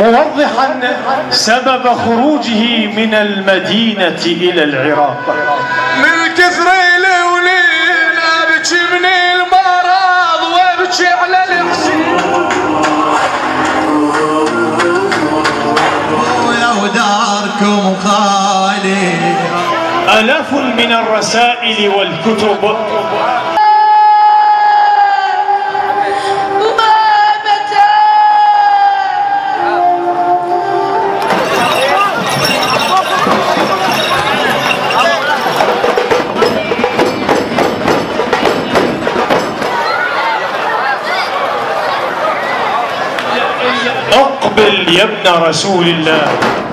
موضحا سبب خروجه من المدينة إلى العراق. من كثر الوليد أبكي من المرض وأبكي على الحسين. يا وداركم خالي. آلاف من الرسائل والكتب. اقبل يا ابن رسول الله.